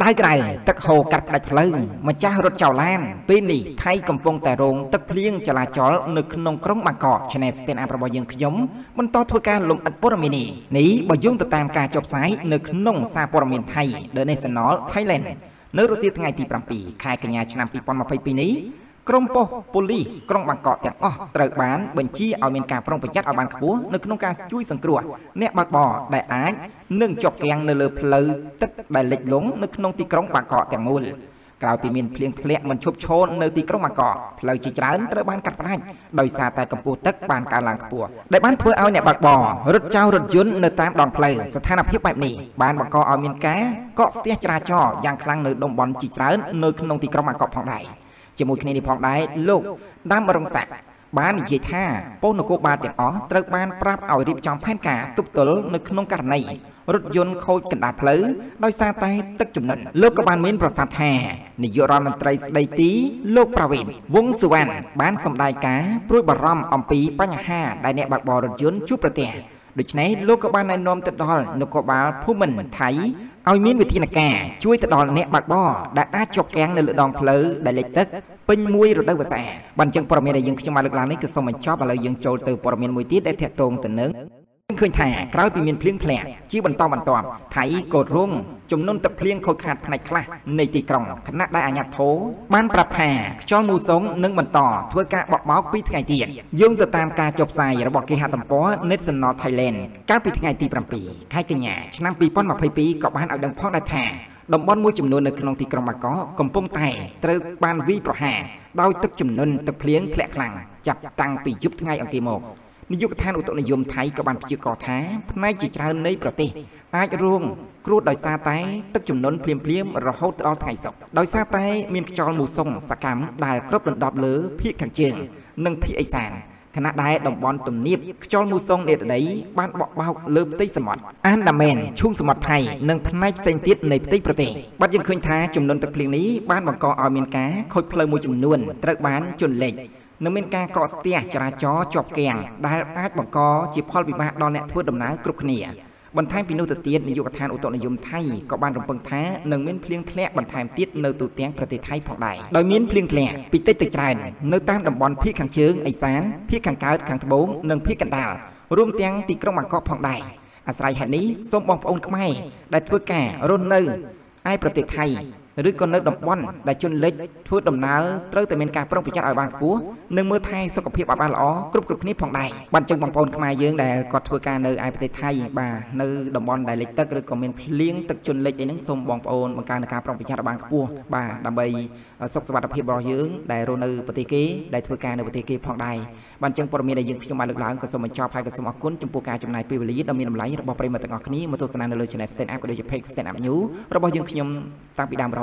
ได้ไกลตะโขกัดได้เพลิงมาจ้ารถเจ้าแลนปีนี้ไทยกำปงแต่โรงตะเพลียงจราจรนึกนงกรงบางกอกชนะสเตนอัปบอยยังขยมบรรทอดทวการลมอัดปรมินีนี้บอยยุ่งตามการจบสายนึกนงซาปรมินไทยเดินในสนอไทยแลนด์เนื้อรัสเซียทั้งไงตีปรำปีขายกัญญาชนะปีปอนมาไปปีนี้กรมโปปุลีกรมบางกอกแต่อ้อตระบ้านบัญชีเอาเมนการปรงประยัดเอาบานขัวนึกนงการช่วยสังกลัวเนะบางบ่อได้อ้ายนึ่งจบแกงเนื้อเลือเพลตึ๊ดได้เล็กหลงนึกนงตีกรมบางกอกแต่มูลกล่าวปีเมียนเพลียงเพลียมันชุบโชนเนื้อตีกรมบางกอกเพลจีจานตระบ้านกัดปลายโดยซาแต่กัมพูตึ๊ดบานการหลังขัวได้บ้านเพื่อเอาเนะบางบ่อรถเจ้ารถยนต์เนื้อตามดองเพลสถานภาพแบบนี้บานบางกอกเอาเมนแก่เกาะเสียจราจรยังคลังเนื้อดงบอลจีจานเนื้อนงตีกรมบางกอกผ่องใดจมูกในพองได้โลกด้ามบรงสักบ้านเจียท่าโป้นโกบาแต่อ๋อตระบ้านปราบเอาดิบจอมแผ่นกาตุบตลนึกนงการในรถยนต์โคกันดาเพลย์โดยซาไตตึกจุ่มนันโลกกบาลเมืองประสาทแห่ในยุโรปมันไตรไดตีโลกประเวณวงสุวรรณบ้านสมได้กาปลุยบารมอมปีปัญหาได้เนบักบอรถยนต์ชุบประเทศโดยฉะนั้นโลกกบาลในนอมตะดอลนกบาลผู้มันไทยเอาเมียนวิธีนักแก่ช่วยตะดอนเนะบักบ่อได้อาจบแกงในเลือดดองเพลย์ได้เล็กตึกเป็นมวยรถได้ประแสบันจังปรเมียได้ยังขึ้นมาเลือกลางนี้คือสมัยชอบอะไรยังโจลเตอร์ปรเมียมวยตีได้แทะตรงแต่เนื้อเคยแทะคล้ายเป็นเมียนเพลียงแผลชี้บันตอมบันตอมไถโกดรุ่งจมนุ่นตะเพลียงโคขาดภายในคลาในตีกรองคณะได้อาญาโถบ้านปรับแทะจอมูสงนึ่งบันต่อทั่วกะบอกบอกปีไงเตียนยุ่งติดตามการจบใส่ระบบกีฬาตำป้อเนสนอไทยแลนด์การปีไงตีปรำปีใครกันแง่ชนะปีป้อนมาปีเกาะบ้านเอาดังพ่อได้แทะดมบอลมวยจมนุ่นในขนมตีกรองมาเกาะกำปงไต่เติร์บานวีประแหงดาวตึกจมนุ่นตะเพลียงแผลคลังจับตังปียุบไงอังกีโมนิยุกท่านอุตนิยมไทยกับบานพิจิกรท้าพนัยจิตราในประเทศอาจร่วงครูดอยซาไตตึกจุ่มนนเพลียมเพลียมเราเข้าตอนไทยศพดอยซาไตมีจอมูส่งสกัมได้ครบหลังดอบเลือพี่ขังเจียงนึ่งพี่ไอสานคณะได้ดมบอลตุ่มเนียบจอมูส่งเด็ดไหนบ้านเบาเบาเลือบตีสมอดอันดาเมนช่วงสมอดไทยนึ่งพนัยเซนติสในตีประเทศบัดยังเคยท้าจุ่มนนตึกเพลียงนี้บ้านบางกออเมนกาคอยเพลย์มวยจุ่มนวลตระบ้านจุ่นเล็กน้ำเมนกาเกาะเตียจราจรจบแกงได้อาจบังกอจีพอลบิบาดอนเนทเพื่อดำน้ำกรุบเนียบรรทายปีนุตเตียนในยุคทานอุตนิยมไทยเกาะบ้านรำพึงท้าหนึ่งเม้นเพลียงแท้บรรทายติดเนื้อตูเตียงประเทศไทยผ่องใดโดยเม้นเพลียงแท้ปีเตติจรันเนื้อตามดำบอลพี่ขังเชิงไอสานพี่ขังกาดขังทบงหนึ่งพี่กันดาลรวมเตียงตีกรงบังกอผ่องใดอาศัยแห่งนี้ส้มบองพระองค์ก็ไม่ได้เพื่อแก่รุ่นเนื้อไอประเทศไทยหรือคนเลิกดมบอลได้จนเล็กทั่วดมน้าเติร์ดแต่เมนการปรองประยัดอ่อยบางขัวหนึ่งเมื่อไทยสกปรกบ้านล้อกรุบกรุบนี้ผ่องใดบันจึงบังปนขมายเยื้องแต่กอดทัวการเนอไอประเทศไทยบ่าเนอดมบอลได้เล็กเติร์ดหรือคอมเมนต์เลี้ยงตึกจนเล็กไอ้นังสมบังปนบังการในการปรองประยัดอ่อยบางขัวบ่าดำใบสกสวัสดิ์พิบรเยื้องได้โรเนอปฏิกิได้ทัวการเนอปฏิกิผ่องใดบันจึงปรมีได้ยื้องขึ้นมาหลักหลังกสมบัติชอบภายกสมบัติคุ้นจมปูการจำนายปีบริยิตดำมีดำไหลระบบปริมาตรกอกนี้มาตัวสนานเลยชนะสเตนอัพก็โดยจะเพกสเตนอัพยูระบบยื้องขยมตั้งปีดำเรา